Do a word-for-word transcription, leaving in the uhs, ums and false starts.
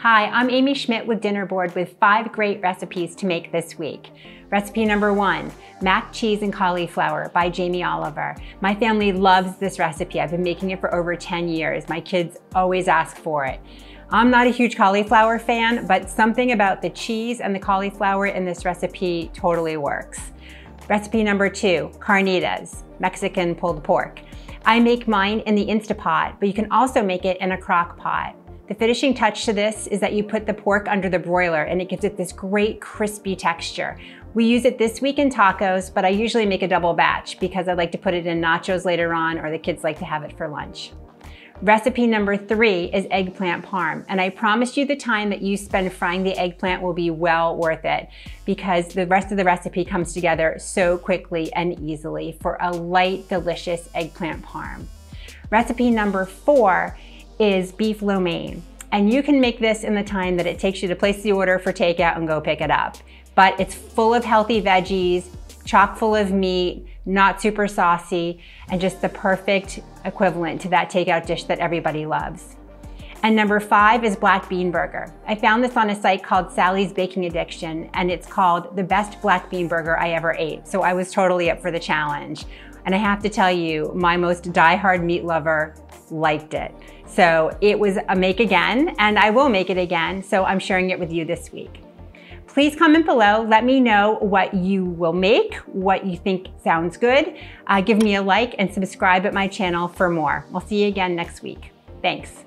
Hi, I'm Amy Schmidt with Dinner Board with five great recipes to make this week. Recipe number one, mac cheese and cauliflower by Jamie Oliver. My family loves this recipe. I've been making it for over ten years. My kids always ask for it. I'm not a huge cauliflower fan, but something about the cheese and the cauliflower in this recipe totally works. Recipe number two, carnitas, Mexican pulled pork. I make mine in the Instant Pot, but you can also make it in a crock pot. The finishing touch to this is that you put the pork under the broiler and it gives it this great crispy texture. We use it this week in tacos, but I usually make a double batch because I like to put it in nachos later on, or the kids like to have it for lunch. Recipe number three is eggplant parm, and I promise you the time that you spend frying the eggplant will be well worth it because the rest of the recipe comes together so quickly and easily for a light, delicious eggplant parm. Recipe number four is beef lo mein. And you can make this in the time that it takes you to place the order for takeout and go pick it up. But it's full of healthy veggies, chock full of meat, not super saucy, and just the perfect equivalent to that takeout dish that everybody loves. And number five is black bean burger. I found this on a site called Sally's Baking Addiction, and it's called the best black bean burger I ever ate. So I was totally up for the challenge. And I have to tell you, my most diehard meat lover liked it. So it was a make again, and I will make it again. So I'm sharing it with you this week. Please comment below. Let me know what you will make, what you think sounds good. Uh, give me a like and subscribe at my channel for more. We'll see you again next week. Thanks.